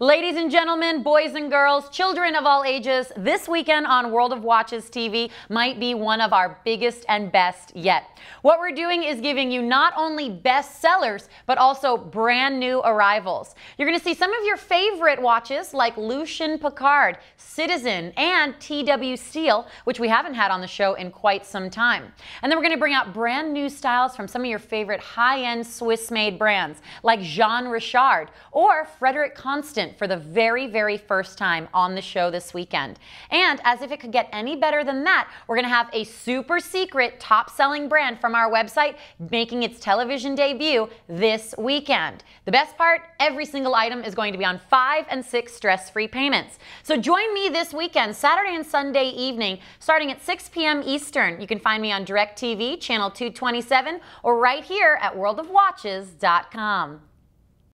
Ladies and gentlemen, boys and girls, children of all ages, this weekend on World of Watches TV might be one of our biggest and best yet. What we're doing is giving you not only best sellers, but also brand new arrivals. You're going to see some of your favorite watches like Lucien Piccard, Citizen, and TW Steel, which we haven't had on the show in quite some time. And then we're going to bring out brand new styles from some of your favorite high-end Swiss-made brands like Jean Richard or Frederique Constant, for the very first time on the show this weekend. And as if it could get any better than that, we're going to have a super secret top-selling brand from our website making its television debut this weekend. The best part, every single item is going to be on 5 and 6 stress-free payments. So join me this weekend, Saturday and Sunday evening, starting at 6 p.m. Eastern. You can find me on DirecTV, channel 227, or right here at WorldofWatches.com.